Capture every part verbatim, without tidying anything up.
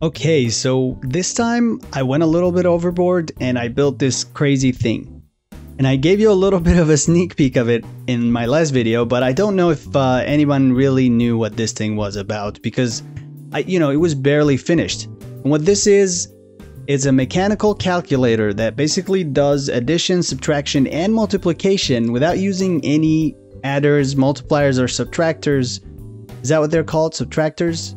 Okay, so this time I went a little bit overboard and I built this crazy thing. And I gave you a little bit of a sneak peek of it in my last video, but I don't know if uh, anyone really knew what this thing was about because, I, you know, it was barely finished. And what this is, it's a mechanical calculator that basically does addition, subtraction, and multiplication without using any adders, multipliers, or subtractors. Is that what they're called? Subtractors?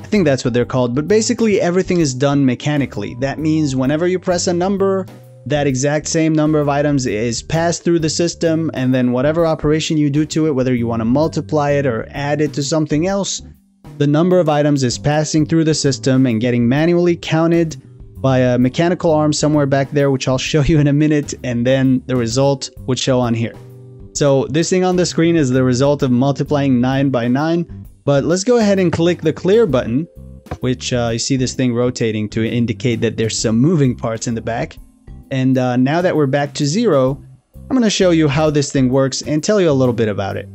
I think that's what they're called, but basically everything is done mechanically. That means whenever you press a number, that exact same number of items is passed through the system, and then whatever operation you do to it, whether you want to multiply it or add it to something else, the number of items is passing through the system and getting manually counted by a mechanical arm somewhere back there, which I'll show you in a minute, and then the result would show on here. So this thing on the screen is the result of multiplying nine by nine, but let's go ahead and click the clear button, which uh, you see this thing rotating to indicate that there's some moving parts in the back. And uh, now that we're back to zero, I'm going to show you how this thing works and tell you a little bit about it.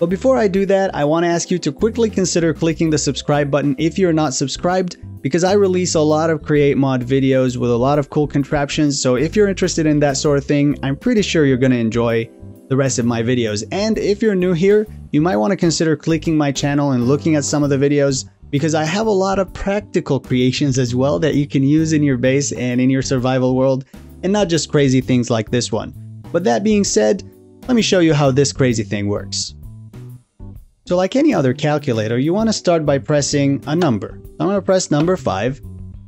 But before I do that, I want to ask you to quickly consider clicking the subscribe button if you're not subscribed, because I release a lot of Create Mod videos with a lot of cool contraptions, so if you're interested in that sort of thing, I'm pretty sure you're going to enjoy the rest of my videos. And if you're new here, you might want to consider clicking my channel and looking at some of the videos, because I have a lot of practical creations as well that you can use in your base and in your survival world, and not just crazy things like this one. But that being said, let me show you how this crazy thing works. So like any other calculator, you want to start by pressing a number. I'm going to press number five,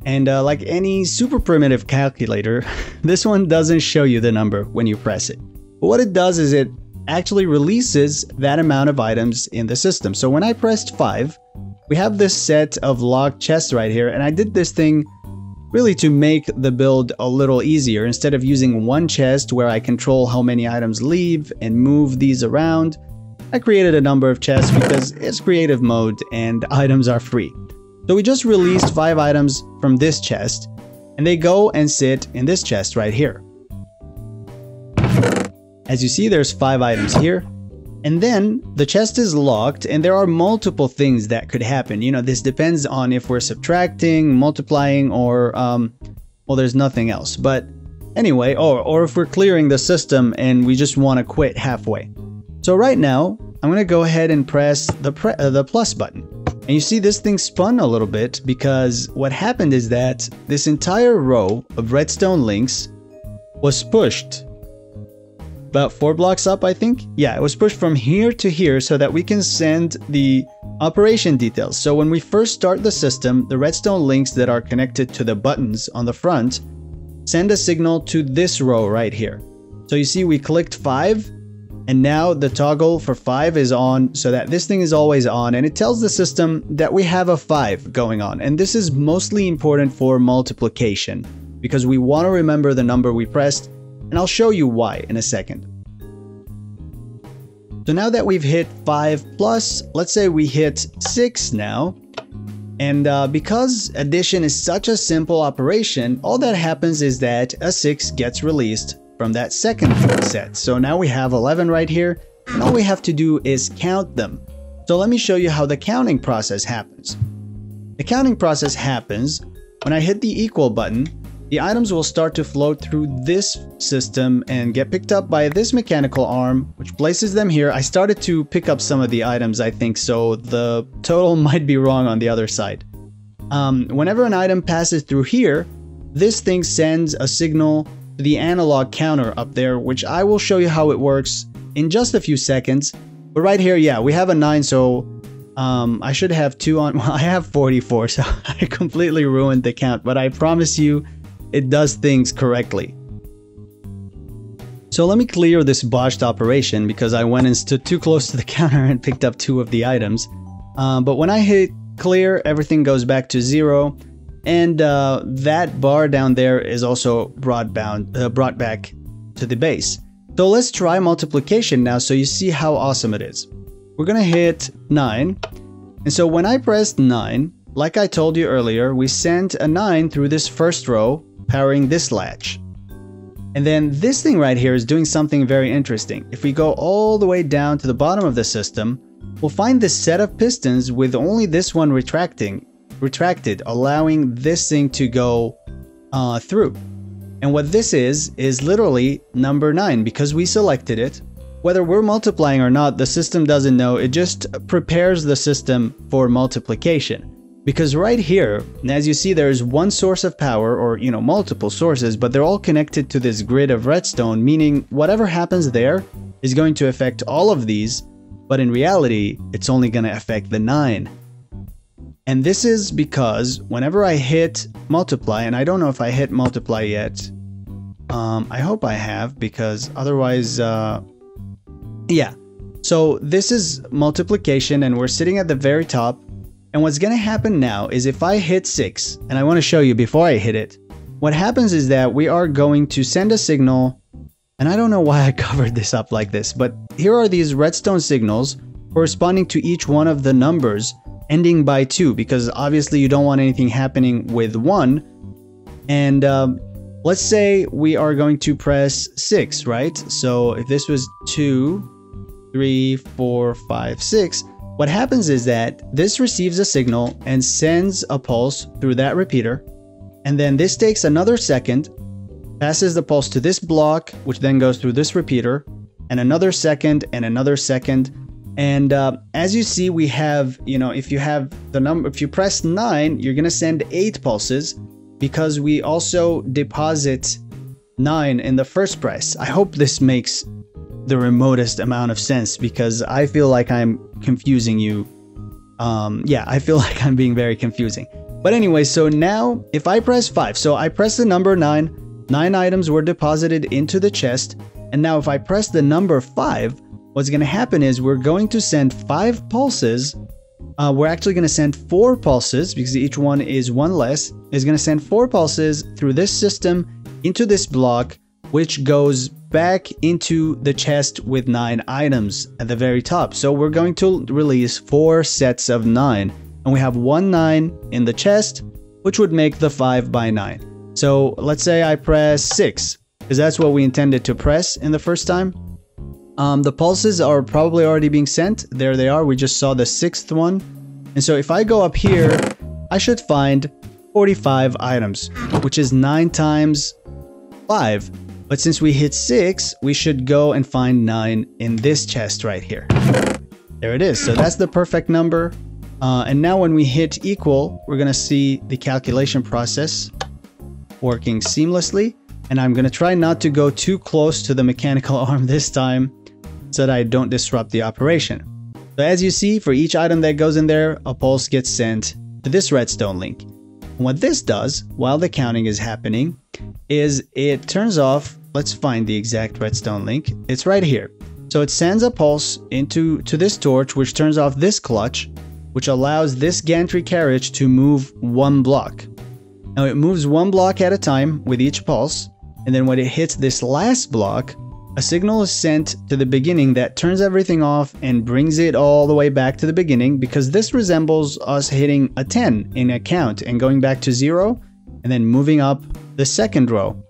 and uh, like any super primitive calculator, this one doesn't show you the number when you press it. But what it does is it actually releases that amount of items in the system. So when I pressed five, we have this set of log chests right here, and I did this thing really to make the build a little easier. Instead of using one chest where I control how many items leave and move these around, I created a number of chests because it's creative mode and items are free. So we just released five items from this chest, and they go and sit in this chest right here. As you see, there's five items here. And then the chest is locked, and there are multiple things that could happen. You know, this depends on if we're subtracting, multiplying, or, um, well, there's nothing else. But anyway, or, or if we're clearing the system and we just want to quit halfway. So right now, I'm going to go ahead and press the, pre uh, the plus button. And you see this thing spun a little bit because what happened is that this entire row of redstone links was pushed. About four blocks up, I think. Yeah, it was pushed from here to here so that we can send the operation details. So when we first start the system, the redstone links that are connected to the buttons on the front send a signal to this row right here. So you see we clicked five, and now the toggle for five is on so that this thing is always on, and it tells the system that we have a five going on. And this is mostly important for multiplication because we want to remember the number we pressed. And I'll show you why in a second. So now that we've hit five plus, let's say we hit six now. And uh, because addition is such a simple operation, all that happens is that a six gets released from that second set. So now we have eleven right here, and all we have to do is count them. So let me show you how the counting process happens. The counting process happens when I hit the equal button. The items will start to float through this system and get picked up by this mechanical arm, which places them here. I started to pick up some of the items, I think, so the total might be wrong on the other side. Um, whenever an item passes through here, this thing sends a signal to the analog counter up there, which I will show you how it works in just a few seconds. But right here, yeah, we have a nine, so um, I should have two on... Well, I have forty-four, so I completely ruined the count, but I promise you, it does things correctly. So let me clear this botched operation because I went and stood too close to the counter and picked up two of the items. Uh, but when I hit clear, everything goes back to zero. And uh, that bar down there is also brought, bound, uh, brought back to the base. So let's try multiplication now so you see how awesome it is. We're gonna hit nine. And so when I pressed nine, like I told you earlier, we sent a nine through this first row, powering this latch. And then this thing right here is doing something very interesting. If we go all the way down to the bottom of the system, we'll find this set of pistons with only this one retracting. retracted, allowing this thing to go uh, through. And what this is, is literally number nine, because we selected it. Whether we're multiplying or not, the system doesn't know. It just prepares the system for multiplication. Because right here, and as you see, there's one source of power, or, you know, multiple sources, but they're all connected to this grid of redstone, meaning whatever happens there is going to affect all of these, but in reality, it's only going to affect the nine. And this is because whenever I hit multiply, and I don't know if I hit multiply yet, um, I hope I have, because otherwise, uh, yeah. So this is multiplication, and we're sitting at the very top. And what's going to happen now is if I hit six, and I want to show you before I hit it, what happens is that we are going to send a signal, and I don't know why I covered this up like this, but here are these redstone signals corresponding to each one of the numbers ending by two, because obviously you don't want anything happening with one. And um, let's say we are going to press six, right? So if this was two, three, four, five, six, what happens is that this receives a signal and sends a pulse through that repeater, and then this takes another second, passes the pulse to this block, which then goes through this repeater, and another second, and another second. And uh, as you see, we have, you know, if you have the number, if you press nine, you're gonna send eight pulses, because we also deposit nine in the first press. I hope this makes the remotest amount of sense, because I feel like I'm confusing you. Um, yeah, I feel like I'm being very confusing. But anyway, so now if I press five, so I press the number nine, nine items were deposited into the chest. And now if I press the number five, what's going to happen is we're going to send five pulses. Uh, we're actually going to send four pulses, because each one is one less, is going to send four pulses through this system into this block, which goes back into the chest with nine items at the very top. So we're going to release four sets of nine, and we have one nine in the chest, which would make the five by nine. So let's say I press six, because that's what we intended to press in the first time. Um, the pulses are probably already being sent. There they are. We just saw the sixth one. And so if I go up here, I should find forty-five items, which is nine times five. But since we hit six, we should go and find nine in this chest right here. There it is. So that's the perfect number. Uh, and now when we hit equal, we're going to see the calculation process working seamlessly. And I'm going to try not to go too close to the mechanical arm this time, so that I don't disrupt the operation. So as you see, for each item that goes in there, a pulse gets sent to this redstone link. And what this does, while the counting is happening, is it turns off. Let's find the exact redstone link. It's right here. So it sends a pulse into to this torch, which turns off this clutch, which allows this gantry carriage to move one block. Now it moves one block at a time with each pulse, and then when it hits this last block, a signal is sent to the beginning that turns everything off and brings it all the way back to the beginning, because this resembles us hitting a ten in a count and going back to zero and then moving up the second row.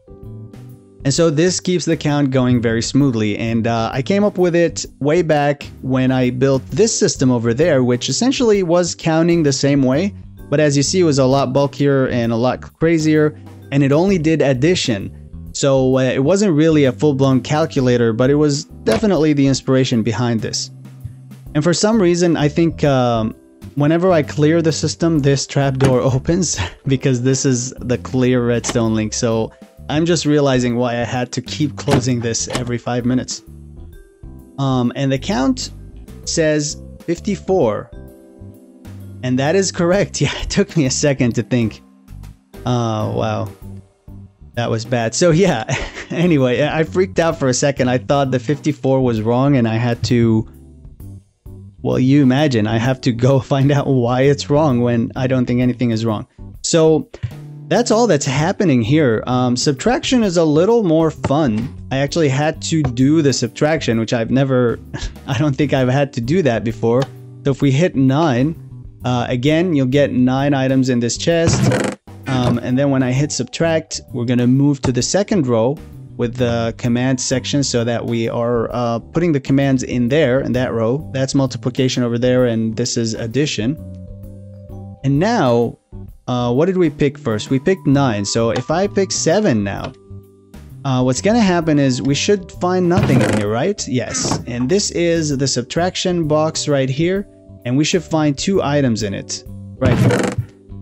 And so this keeps the count going very smoothly. And uh, I came up with it way back when I built this system over there, which essentially was counting the same way. But as you see, it was a lot bulkier and a lot crazier, and it only did addition. So uh, it wasn't really a full-blown calculator, but it was definitely the inspiration behind this. And for some reason, I think um, whenever I clear the system, this trapdoor opens, because this is the clear redstone link. So I'm just realizing why I had to keep closing this every five minutes. Um, and the count says fifty-four. And that is correct. Yeah, it took me a second to think. Oh, wow. That was bad. So yeah, anyway, I freaked out for a second. I thought the fifty-four was wrong, and I had to... Well, you imagine, I have to go find out why it's wrong when I don't think anything is wrong. So that's all that's happening here. Um, subtraction is a little more fun. I actually had to do the subtraction, which I've never... I don't think I've had to do that before. So if we hit nine... Uh, again, you'll get nine items in this chest, um, and then when I hit subtract, we're going to move to the second row with the command section, so that we are uh, putting the commands in there in that row. That's multiplication over there, and this is addition. And now, uh, what did we pick first? We picked nine. So if I pick seven now, uh, what's gonna happen is we should find nothing in here, right? Yes. And this is the subtraction box right here. And we should find two items in it. Right here.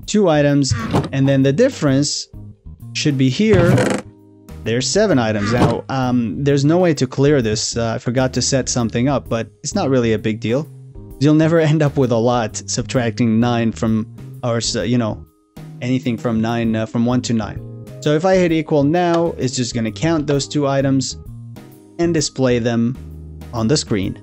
Two items. And then the difference should be here. There's seven items. Now, um, there's no way to clear this. Uh, I forgot to set something up, but it's not really a big deal. You'll never end up with a lot subtracting nine from, or, you know, anything from nine, uh, from one to nine. So if I hit equal now, it's just going to count those two items and display them on the screen.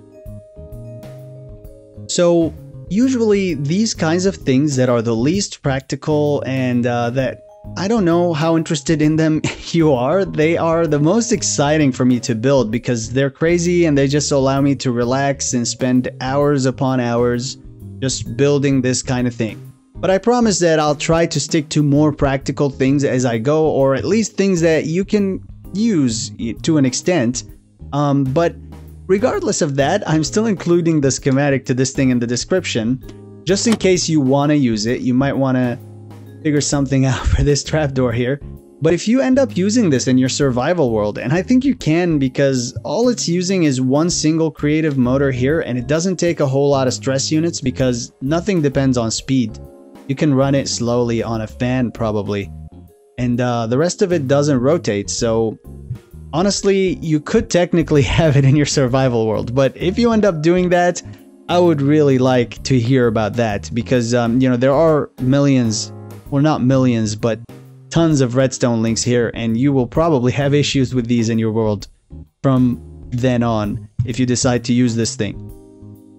So usually these kinds of things that are the least practical and uh, that I don't know how interested in them you are, they are the most exciting for me to build because they're crazy and they just allow me to relax and spend hours upon hours just building this kind of thing. But I promise that I'll try to stick to more practical things as I go, or at least things that you can use to an extent. Um, but regardless of that, I'm still including the schematic to this thing in the description. Just in case you want to use it, you might want to figure something out for this trapdoor here. But if you end up using this in your survival world, and I think you can because all it's using is one single creative motor here, and it doesn't take a whole lot of stress units because nothing depends on speed. You can run it slowly on a fan probably, and uh, the rest of it doesn't rotate. So honestly, you could technically have it in your survival world, but if you end up doing that, I would really like to hear about that because um, you know, there are millions. Well, not millions, but tons of redstone links here, and you will probably have issues with these in your world from then on if you decide to use this thing.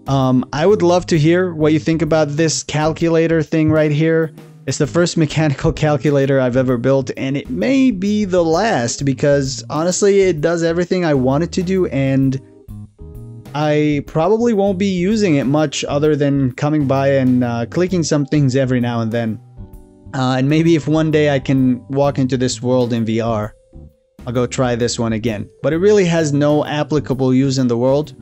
Um, I would love to hear what you think about this calculator thing right here. It's the first mechanical calculator I've ever built, and it may be the last because honestly, it does everything I want it to do, and I probably won't be using it much other than coming by and uh, clicking some things every now and then. Uh, and maybe if one day I can walk into this world in V R, I'll go try this one again. But it really has no applicable use in the world.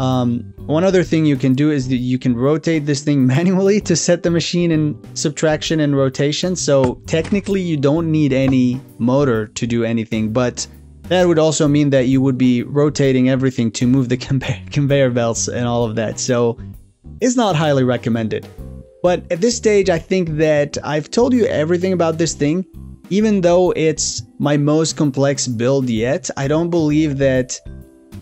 Um, one other thing you can do is that you can rotate this thing manually to set the machine in subtraction and rotation. So technically you don't need any motor to do anything, but that would also mean that you would be rotating everything to move the conve- conveyor belts and all of that. So it's not highly recommended. But at this stage, I think that I've told you everything about this thing. Even though it's my most complex build yet, I don't believe that...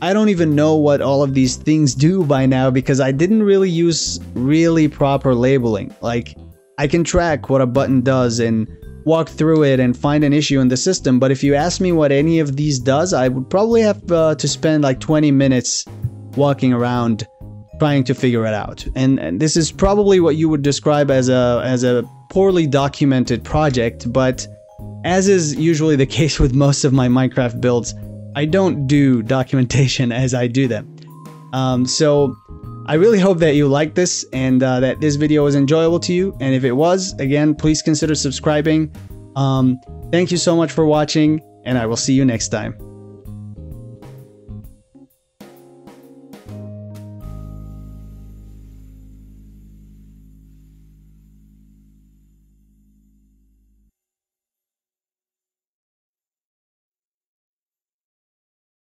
I don't even know what all of these things do by now because I didn't really use really proper labeling. Like, I can track what a button does and walk through it and find an issue in the system, but if you ask me what any of these does, I would probably have uh, to spend like twenty minutes walking around trying to figure it out. And, and this is probably what you would describe as a as a poorly documented project, but as is usually the case with most of my Minecraft builds, I don't do documentation as I do them. Um, so I really hope that you liked this and uh, that this video was enjoyable to you. And if it was, again, please consider subscribing. Um, thank you so much for watching, and I will see you next time.